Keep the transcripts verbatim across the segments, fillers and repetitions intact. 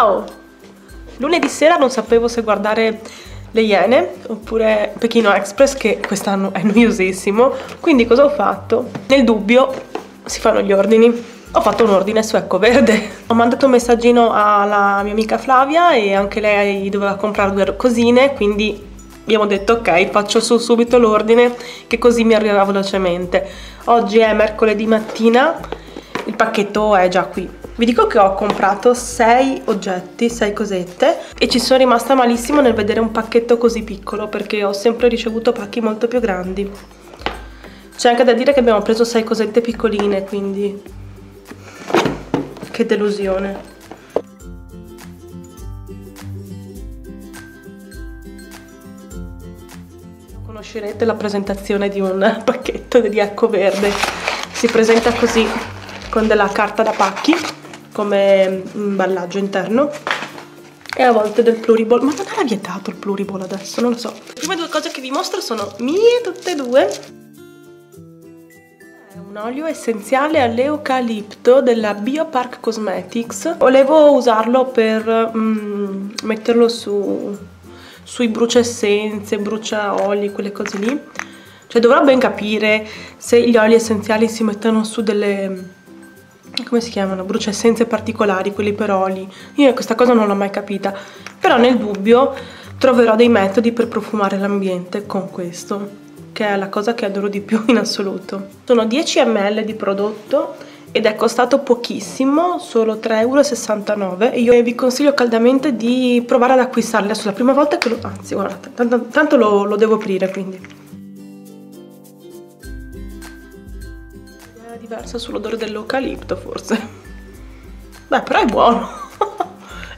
Ciao! Lunedì sera non sapevo se guardare Le Iene oppure Pechino Express, che quest'anno è noiosissimo, quindi cosa ho fatto? Nel dubbio si fanno gli ordini. Ho fatto un ordine su Ecco Verde. Ho mandato un messaggino alla mia amica Flavia e anche lei doveva comprare due cosine, quindi abbiamo detto ok, faccio su subito l'ordine che così mi arriva velocemente. Oggi è mercoledì mattina, il pacchetto è già qui. Vi dico che ho comprato sei oggetti, sei cosette, e ci sono rimasta malissimo nel vedere un pacchetto così piccolo perché ho sempre ricevuto pacchi molto più grandi. C'è anche da dire che abbiamo preso sei cosette piccoline, quindi... che delusione. Conoscerete la presentazione di un pacchetto di Ecco Verde. Si presenta così, con della carta da pacchi come imballaggio interno e a volte del pluriball. Ma non era vietato il pluriball adesso, non lo so. Le prime due cose che vi mostro sono mie, tutte e due. Un olio essenziale all'eucalipto della Biopark Cosmetics. Volevo usarlo per mm, metterlo su, sui brucia essenze, brucia oli, quelle cose lì. Cioè dovrò ben capire se gli oli essenziali si mettono su delle... come si chiamano? Brucia essenze particolari, quelli per oli. Io questa cosa non l'ho mai capita, però nel dubbio troverò dei metodi per profumare l'ambiente con questo, che è la cosa che adoro di più in assoluto. Sono dieci millilitri di prodotto ed è costato pochissimo, solo tre euro e sessantanove. E io vi consiglio caldamente di provare ad acquistarli. Adesso è la prima volta che lo... anzi, guardate, tanto, tanto lo, lo devo aprire, quindi. È diverso sull'odore dell'eucalipto, forse. Beh, però è buono.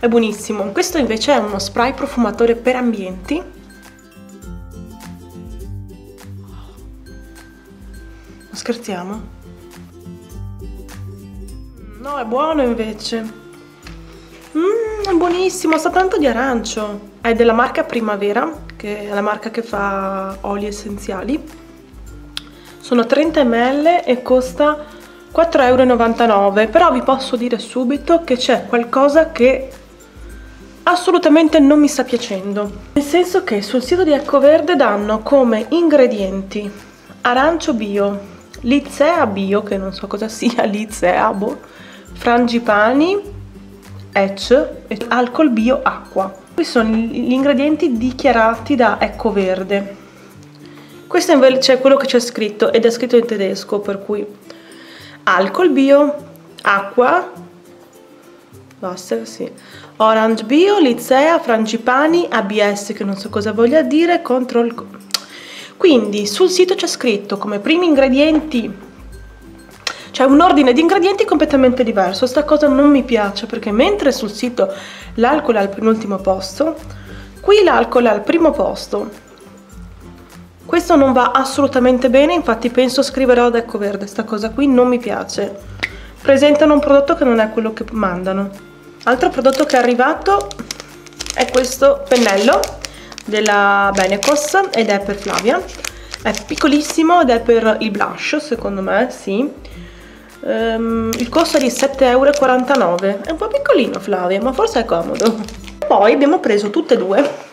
È buonissimo. Questo invece è uno spray profumatore per ambienti. Scherziamo? No, è buono invece. Mmm, è buonissimo, sa tanto di arancio. È della marca Primavera, che è la marca che fa oli essenziali. Sono trenta millilitri e costa quattro euro e novantanove. Però vi posso dire subito che c'è qualcosa che assolutamente non mi sta piacendo. Nel senso che sul sito di Ecco Verde danno come ingredienti arancio bio, Lizea bio, che non so cosa sia, Lizea, boh, frangipani, etch, alcol bio, acqua. Questi sono gli ingredienti dichiarati da Ecco Verde. Questo invece è quello che c'è scritto, ed è scritto in tedesco, per cui alcol bio, acqua, basta, sì, orange bio, Lizea, frangipani, A B S, che non so cosa voglia dire, control... Quindi sul sito c'è scritto come primi ingredienti, cioè un ordine di ingredienti completamente diverso. Sta cosa non mi piace perché mentre sul sito l'alcol è al penultimo posto, qui l'alcol è al primo posto. Questo non va assolutamente bene, infatti penso scriverò ad Ecco Verde, sta cosa qui non mi piace. Presentano un prodotto che non è quello che mandano. Altro prodotto che è arrivato è questo pennello della Benecos ed è per Flavia, è piccolissimo ed è per il blush, secondo me, sì. Um, il costo è di sette euro e quarantanove, è un po' piccolino Flavia, ma forse è comodo. Poi abbiamo preso tutte e due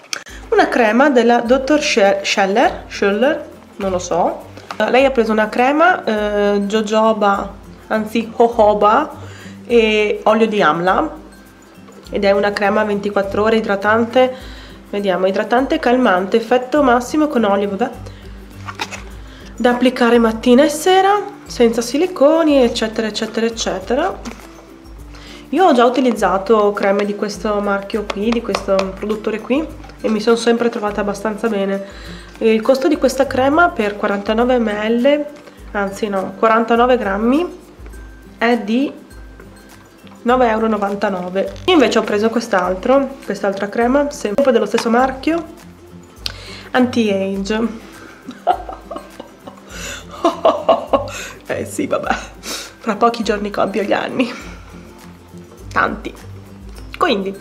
una crema della dottor Scheller, Scheller, non lo so. Lei ha preso una crema eh, jojoba, anzi jojoba e olio di amla, ed è una crema ventiquattro ore idratante. Vediamo, idratante calmante, effetto massimo con olio, vabbè, da applicare mattina e sera, senza siliconi, eccetera, eccetera, eccetera. Io ho già utilizzato creme di questo marchio qui, di questo produttore qui, e mi sono sempre trovata abbastanza bene. Il costo di questa crema per quarantanove millilitri, anzi no, quarantanove grammi, è di nove euro e novantanove. Io invece ho preso quest'altro, quest'altra crema, sempre dello stesso marchio, anti-age. Eh sì, vabbè, fra pochi giorni compio gli anni, tanti. Quindi,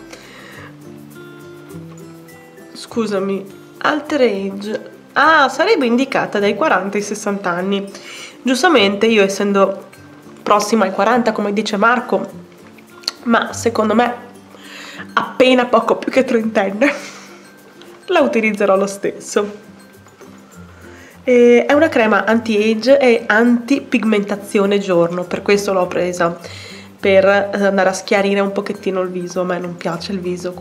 scusami, alter age, ah, sarebbe indicata dai quaranta ai sessanta anni. Giustamente io, essendo prossima ai quaranta, come dice Marco, ma secondo me appena poco più che trentenne, la utilizzerò lo stesso. E è una crema anti-age e anti-pigmentazione giorno, per questo l'ho presa, per andare a schiarire un pochettino il viso. A me non piace il viso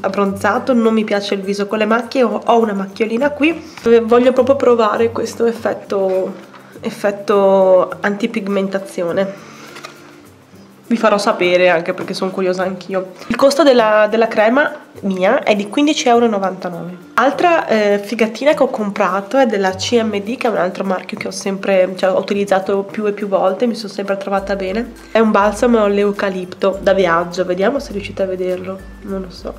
abbronzato, non mi piace il viso con le macchie, ho una macchiolina qui. Voglio proprio provare questo effetto, effetto antipigmentazione. Vi farò sapere, anche perché sono curiosa anch'io. Il costo della, della crema mia è di quindici e novantanove euro. Altra eh, figatina che ho comprato è della C M D, che è un altro marchio che ho sempre, cioè, ho utilizzato più e più volte, mi sono sempre trovata bene. È un balsamo all'eucalipto da viaggio, vediamo se riuscite a vederlo, non lo so.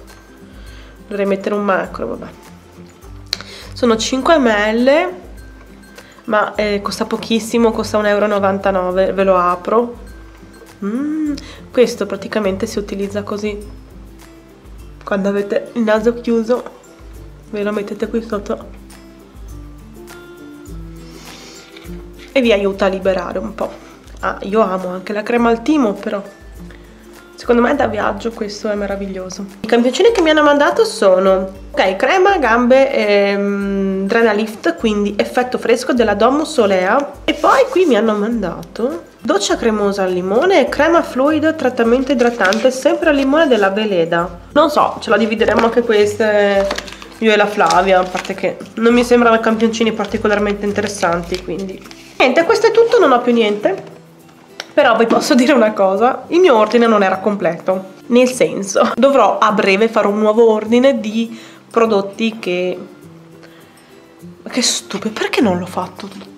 Dovrei mettere un macro, vabbè. Sono cinque millilitri, ma eh, costa pochissimo, costa un euro e novantanove, ve lo apro. Mm, questo praticamente si utilizza così, quando avete il naso chiuso ve lo mettete qui sotto e vi aiuta a liberare un po'. Ah, io amo anche la crema al timo, però secondo me da viaggio questo è meraviglioso. I campioncini che mi hanno mandato sono, ok, crema gambe ehm, Drena Lift, quindi effetto fresco della Domus Olea, e poi qui mi hanno mandato doccia cremosa al limone e crema fluido trattamento idratante sempre al limone della Veleda. Non so, ce la divideremo anche queste, io e la Flavia, a parte che non mi sembrano campioncini particolarmente interessanti, quindi niente, questo è tutto, non ho più niente. Però vi posso dire una cosa, il mio ordine non era completo, nel senso, dovrò a breve fare un nuovo ordine di prodotti che... Che stupido, perché non l'ho fatto tutto?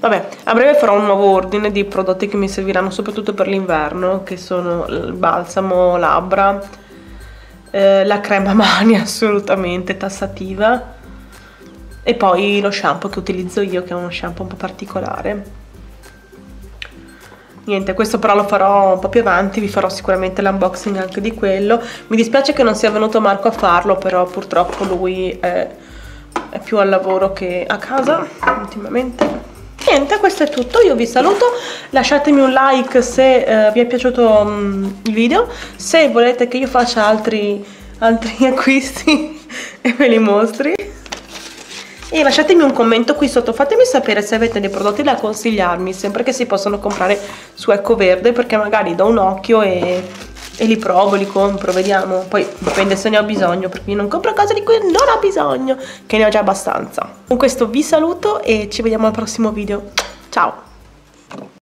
Vabbè, a breve farò un nuovo ordine di prodotti che mi serviranno soprattutto per l'inverno, che sono il balsamo labbra, eh, la crema mani assolutamente tassativa, e poi lo shampoo che utilizzo io, che è uno shampoo un po' particolare. Niente, questo però lo farò un po' più avanti, vi farò sicuramente l'unboxing anche di quello. Mi dispiace che non sia venuto Marco a farlo, però purtroppo lui è, è più al lavoro che a casa ultimamente. Niente, questo è tutto, io vi saluto, lasciatemi un like se uh, vi è piaciuto um, il video, se volete che io faccia altri, altri acquisti e ve li mostri, e lasciatemi un commento qui sotto, fatemi sapere se avete dei prodotti da consigliarmi, sempre che si possono comprare su Ecco Verde, perché magari do un occhio e, e li provo, li compro, vediamo, poi dipende se ne ho bisogno, perché io non compro cose di cui non ho bisogno, che ne ho già abbastanza. Con questo vi saluto e ci vediamo al prossimo video, ciao!